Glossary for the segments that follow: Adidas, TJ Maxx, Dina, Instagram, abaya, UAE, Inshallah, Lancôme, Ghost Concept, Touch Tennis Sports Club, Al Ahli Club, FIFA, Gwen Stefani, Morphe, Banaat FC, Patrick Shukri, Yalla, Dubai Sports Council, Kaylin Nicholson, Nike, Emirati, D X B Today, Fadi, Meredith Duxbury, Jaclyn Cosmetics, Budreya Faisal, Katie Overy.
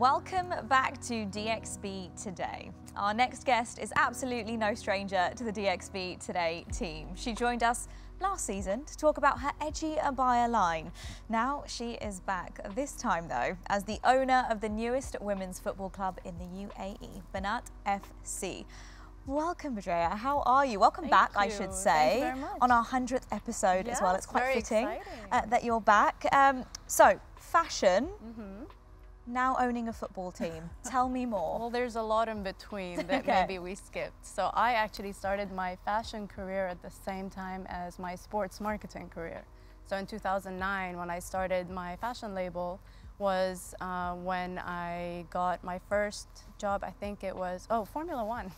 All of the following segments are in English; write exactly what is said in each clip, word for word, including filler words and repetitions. Welcome back to D X B Today. Our next guest is absolutely no stranger to the D X B Today team. She joined us last season to talk about her edgy abaya line. Now she is back, this time though, as the owner of the newest women's football club in the U A E, Banaat F C. Welcome, Budreya. How are you? Welcome Thank back, you. I should say, Thank you very much. On our hundredth episode yeah, as well. It's quite fitting uh, that you're back. Um, so, fashion. Mm-hmm. Now owning a football team. Tell me more. Well, there's a lot in between that okay. maybe we skipped. So I actually started my fashion career at the same time as my sports marketing career. So in two thousand nine, when I started my fashion label, was uh, when I got my first job. I think it was, oh, Formula One.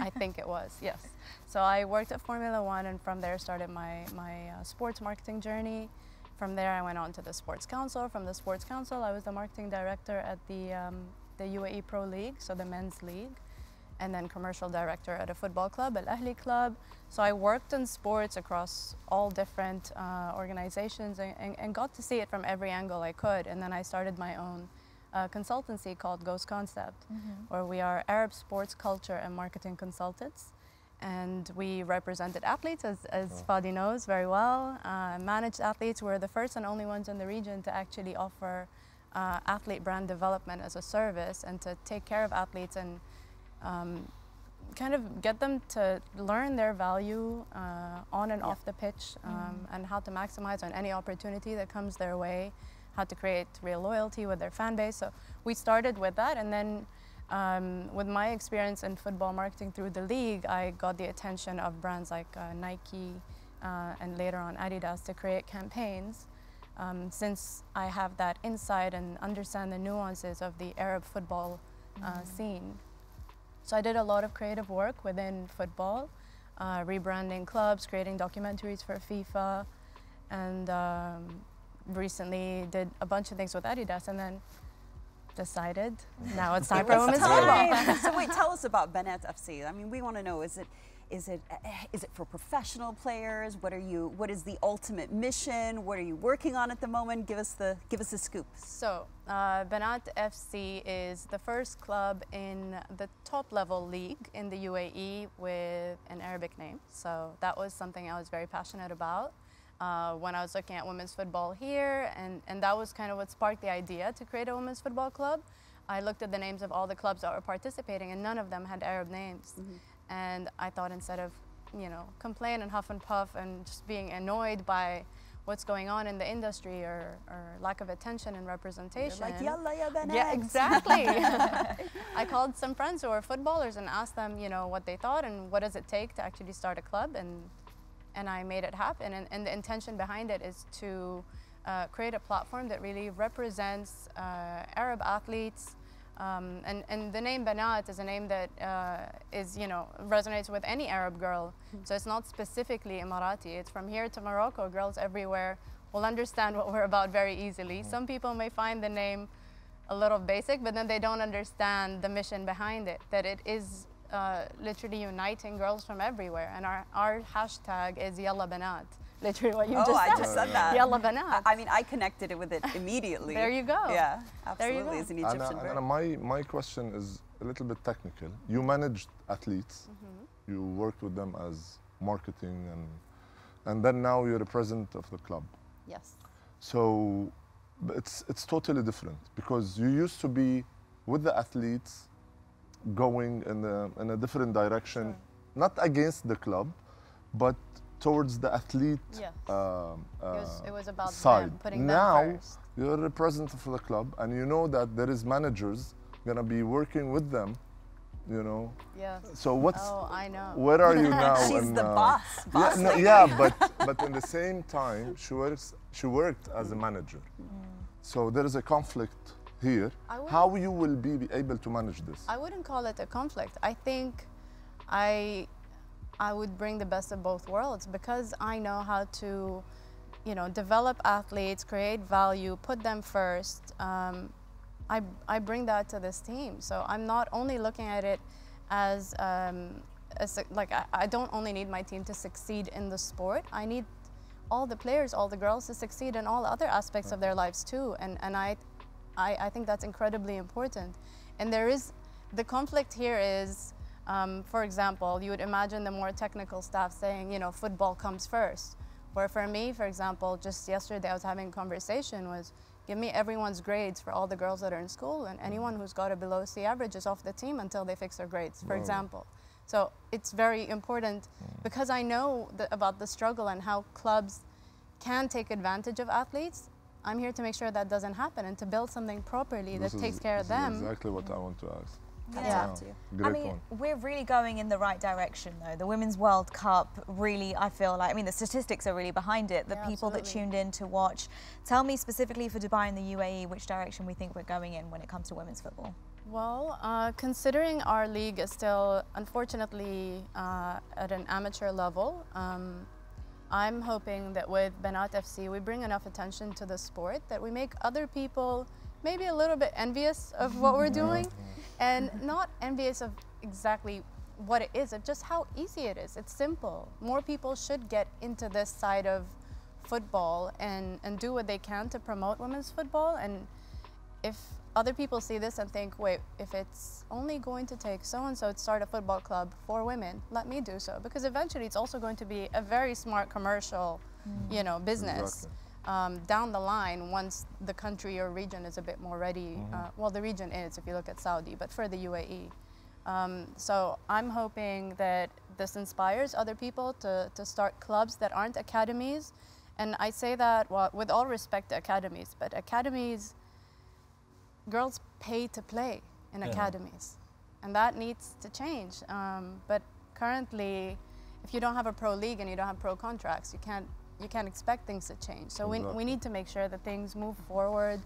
I think it was, yes. So I worked at Formula One, and from there started my, my uh, sports marketing journey. From there, I went on to the Sports Council. From the Sports Council, I was the marketing director at the, um, the U A E Pro League, so the men's league, and then commercial director at a football club, Al Ahli Club. So I worked in sports across all different uh, organizations and, and, and got to see it from every angle I could. And then I started my own uh, consultancy called Ghost Concept, mm-hmm. where we are Arab sports culture and marketing consultants. And we represented athletes, as, as oh. Fadi knows very well. Uh, managed athletes were the first and only ones in the region to actually offer uh, athlete brand development as a service, and to take care of athletes and um, kind of get them to learn their value uh, on and yeah. off the pitch, um, mm. and how to maximize on any opportunity that comes their way, how to create real loyalty with their fan base. So we started with that, and then Um, with my experience in football marketing through the league, I got the attention of brands like uh, Nike uh, and later on Adidas to create campaigns. Um, since I have that insight and understand the nuances of the Arab football uh, mm-hmm. scene. So I did a lot of creative work within football, uh, rebranding clubs, creating documentaries for FIFA, and um, recently did a bunch of things with Adidas, and then decided now it's time it for women's football. So wait, tell us about Banaat F C. I mean, we want to know, is it is it is it for professional players? What are you what is the ultimate mission? What are you working on at the moment? Give us the give us the scoop. So uh, Banaat F C is the first club in the top level league in the U A E with an Arabic name. So that was something I was very passionate about. Uh, when I was looking at women's football here, and, and that was kind of what sparked the idea to create a women's football club. I looked at the names of all the clubs that were participating, and none of them had Arab names. Mm-hmm. And I thought, instead of, you know, complain and huff and puff and just being annoyed by what's going on in the industry, or, or lack of attention and representation. You're like, yalla ya Banaat. Yeah, exactly. I called some friends who were footballers and asked them, you know, what they thought and what does it take to actually start a club. And And I made it happen, and, and the intention behind it is to uh, create a platform that really represents uh, Arab athletes, um, and, and the name Banaat is a name that uh, is, you know, resonates with any Arab girl. Mm-hmm. So it's not specifically Emirati. It's from here to Morocco. Girls everywhere will understand what we're about very easily. Mm-hmm. Some people may find the name a little basic, but then they don't understand the mission behind it, that it is Uh, literally uniting girls from everywhere. And our, our hashtag is Yalla Banaat. Literally what you oh, just said. Oh, I just said that. Yalla Banaat. I mean, I connected it with it immediately. There you go. Yeah, absolutely. Go. It's an Egyptian Anna, Anna, my, my question is a little bit technical. You managed athletes. Mm-hmm. You worked with them as marketing, and, and then now you're the president of the club. Yes. So it's, it's totally different, because you used to be with the athletes going in a, in a different direction, sure. not against the club, but towards the athlete yes. uh, uh, it, was, it was about side. Them, putting now, them first. You're a representative for the club, and you know that there is managers going to be working with them, you know. Yeah. So what's, oh, I know. Where are you now? She's and, the uh, boss. boss yeah, no, yeah but, but in the same time, she, works, she worked as a manager. Mm. So there is a conflict here, how you will be, be able to manage this? I wouldn't call it a conflict. I think I, I would bring the best of both worlds, because I know how to, you know, develop athletes, create value, put them first. Um, I, I bring that to this team. So I'm not only looking at it as, um, as like, I, I don't only need my team to succeed in the sport. I need all the players, all the girls to succeed in all other aspects okay. of their lives too. And, and I, I, I think that's incredibly important. And there is, the conflict here is, um, for example, you would imagine the more technical staff saying, you know, football comes first. Where for me, for example, just yesterday I was having a conversation was, give me everyone's grades for all the girls that are in school, and anyone who's got a below C average is off the team until they fix their grades, for Whoa. example. So it's very important because I know the, about the struggle and how clubs can take advantage of athletes. I'm here to make sure that doesn't happen and to build something properly this that is, takes care of them. This is exactly what I want to ask. Yeah. yeah. I mean, point. we're really going in the right direction, though. The Women's World Cup really, I feel like, I mean, the statistics are really behind it. The yeah, people absolutely. that tuned in to watch. Tell me specifically for Dubai and the U A E, which direction we think we're going in when it comes to women's football. Well, uh, considering our league is still, unfortunately, uh, at an amateur level, um, I'm hoping that with Banaat F C, we bring enough attention to the sport that we make other people maybe a little bit envious of what we're doing, and not envious of exactly what it is, of just how easy it is. It's simple. More people should get into this side of football and, and do what they can to promote women's football. And if other people see this and think, wait, if it's only going to take so-and-so to start a football club for women, let me do so. Because eventually it's also going to be a very smart commercial, mm. you know, business. Exactly. Um, down the line, once the country or region is a bit more ready, mm-hmm. uh, well, the region is if you look at Saudi, but for the U A E. Um, so I'm hoping that this inspires other people to, to start clubs that aren't academies. And I say that well, with all respect to academies, but academies, girls pay to play in yeah. academies. And that needs to change. Um, but currently, if you don't have a pro league and you don't have pro contracts, you can't you can't expect things to change. So exactly. we, we need to make sure that things move forward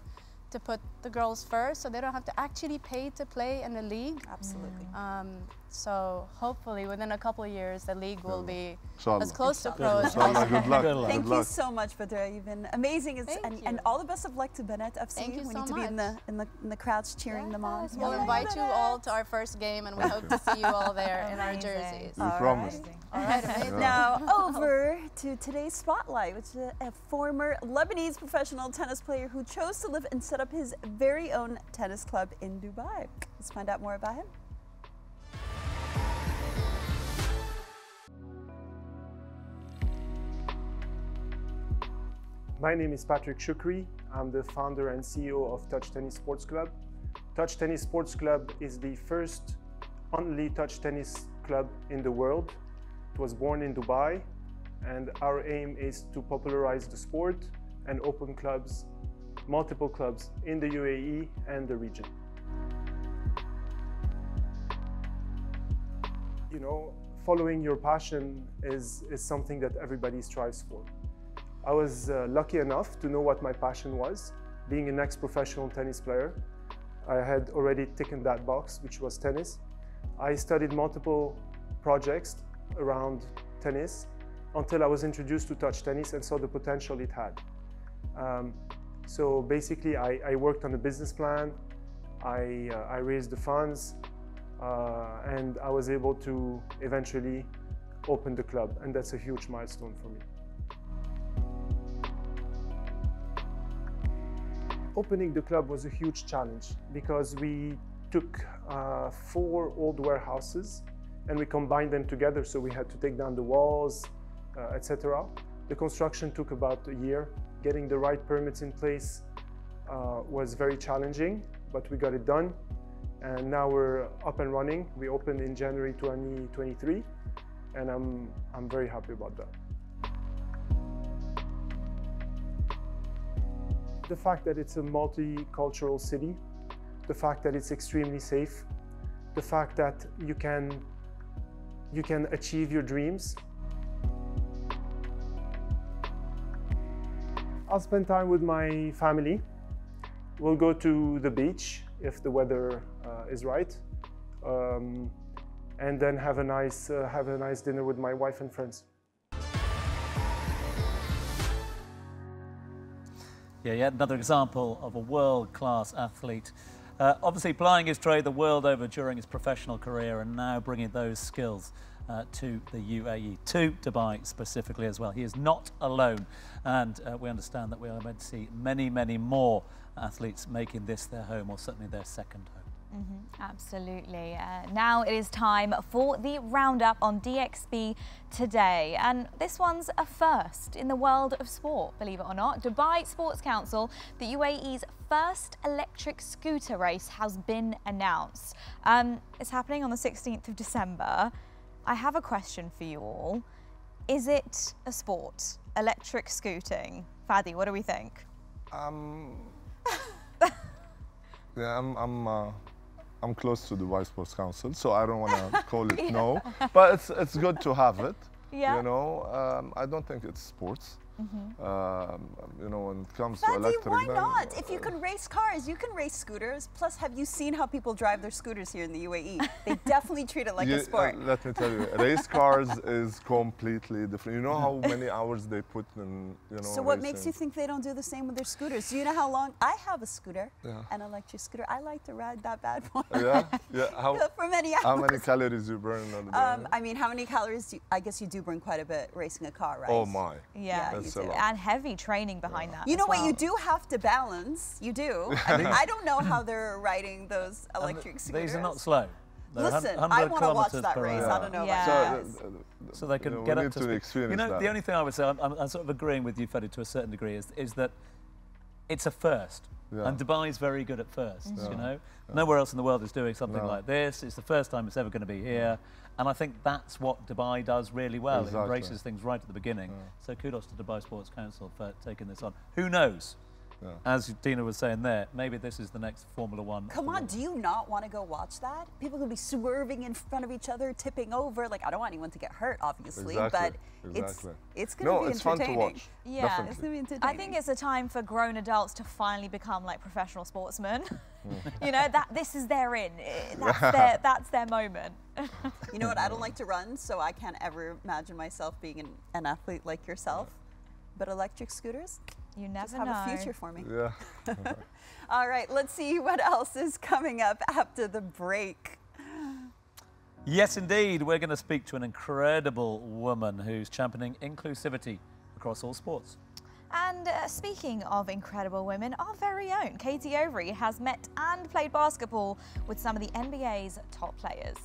to put the girls first so they don't have to actually pay to play in the league. Absolutely. Mm. Um, so hopefully within a couple of years, the league will be Inshallah. as close Inshallah. to pro as possible. Good luck. Good luck. Thank good luck. you so much, Budreya. You've been amazing. And, and all the best of luck to Banaat F C. Thank you we so need to much. be in the, in the, in the crowds cheering yes. them on. We'll yeah. invite Banaat. you all to our first game, and we hope to see you all there in our jerseys. We promise. All right, amazing. Now over to today's spotlight, which is a, a former Lebanese professional tennis player who chose to live and set up his very own tennis club in Dubai. Let's find out more about him. My name is Patrick Shukri. I'm the founder and C E O of Touch Tennis Sports Club. Touch Tennis Sports Club is the first only touch tennis club in the world. It was born in Dubai, and our aim is to popularize the sport and open clubs, multiple clubs in the U A E and the region. You know, following your passion is, is something that everybody strives for. I was uh, lucky enough to know what my passion was. Being an ex-professional tennis player, I had already taken that box, which was tennis. I studied multiple projects around tennis until I was introduced to touch tennis and saw the potential it had. Um, so basically, I, I worked on a business plan, I, uh, I raised the funds, uh, and I was able to eventually open the club, and that's a huge milestone for me. Opening the club was a huge challenge because we took uh, four old warehouses and we combined them together, so we had to take down the walls, uh, et cetera. The construction took about a year. Getting the right permits in place uh, was very challenging, but we got it done. And now we're up and running. We opened in January twenty twenty-three, and I'm, I'm very happy about that. The fact that it's a multicultural city, the fact that it's extremely safe, the fact that you can, you can achieve your dreams. I'll spend time with my family. We'll go to the beach if the weather uh, is right, um, and then have a nice, uh, have a nice dinner with my wife and friends. Yeah, yet another example of a world-class athlete. Uh, obviously, plying his trade the world over during his professional career and now bringing those skills uh, to the U A E, to Dubai specifically as well. He is not alone, and uh, we understand that we are going to see many, many more athletes making this their home, or certainly their second home. Mm-hmm, absolutely. Uh, now it is time for the roundup on D X B today, and this one's a first in the world of sport, believe it or not. Dubai Sports Council, the U A E's first electric scooter race, has been announced. Um, it's happening on the sixteenth of December. I have a question for you all. Is it a sport, electric scooting? Fadi, what do we think? Um, yeah, I'm... I'm uh... I'm close to the Dubai Sports Council, so I don't want to call it yeah. no. But it's, it's good to have it, yeah. you know. Um, I don't think it's sports. Mm-hmm. um, you know, when it comes Fancy, to electric... why then, not? Uh, if you can race cars, you can race scooters. Plus, have you seen how people drive their scooters here in the U A E? They definitely treat it like you, a sport. Uh, let me tell you, race cars is completely different. You know how many hours they put in, you know, So what racing. makes you think they don't do the same with their scooters? Do you know how long... I have a scooter, yeah. an electric scooter. I like to ride that bad boy. Yeah? yeah. How, For many hours. How many calories you burn on the day? Um, I mean, how many calories do you... I guess you do burn quite a bit racing a car, right? Oh, my. Yeah. yeah. And heavy training behind yeah. that. You know well. what? You do have to balance. You do. I mean, I don't know how they're riding those electric scooters. These are not slow. They're Listen, I want to watch that race. Yeah. I don't know yeah. about so, that. So they can you know, get up to, to experience You know, that. the only thing I would say, I'm, I'm, I'm sort of agreeing with you, Fadi, to a certain degree, is, is that it's a first. Yeah. And Dubai is very good at firsts, mm-hmm. yeah. you know. Yeah. Nowhere else in the world is doing something no. like this. It's the first time it's ever going to be here. And I think that's what Dubai does really well. Exactly. It embraces things right at the beginning. Yeah. So kudos to Dubai Sports Council for taking this on. Who knows? Yeah. As Dina was saying there, maybe this is the next Formula One. Come on, do you not want to go watch that? People could be swerving in front of each other, tipping over. Like, I don't want anyone to get hurt, obviously, exactly. but exactly. it's, it's going to no, be entertaining. No, it's fun to watch. Yeah, Definitely. it's going to be entertaining. I think it's a time for grown adults to finally become like professional sportsmen. you know, that this is their in. That's their, that's their moment. You know what? I don't like to run, so I can't ever imagine myself being an, an athlete like yourself. But electric scooters? You never have know. a future for me. Yeah. All right, let's see what else is coming up after the break. Yes, indeed. We're going to speak to an incredible woman who's championing inclusivity across all sports. And uh, speaking of incredible women, our very own Katie Overy has met and played basketball with some of the N B A's top players.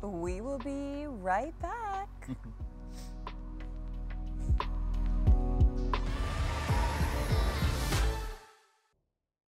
We will be right back.